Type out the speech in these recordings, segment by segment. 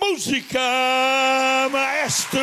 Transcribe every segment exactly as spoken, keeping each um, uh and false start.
Música, maestro!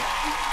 Obrigada.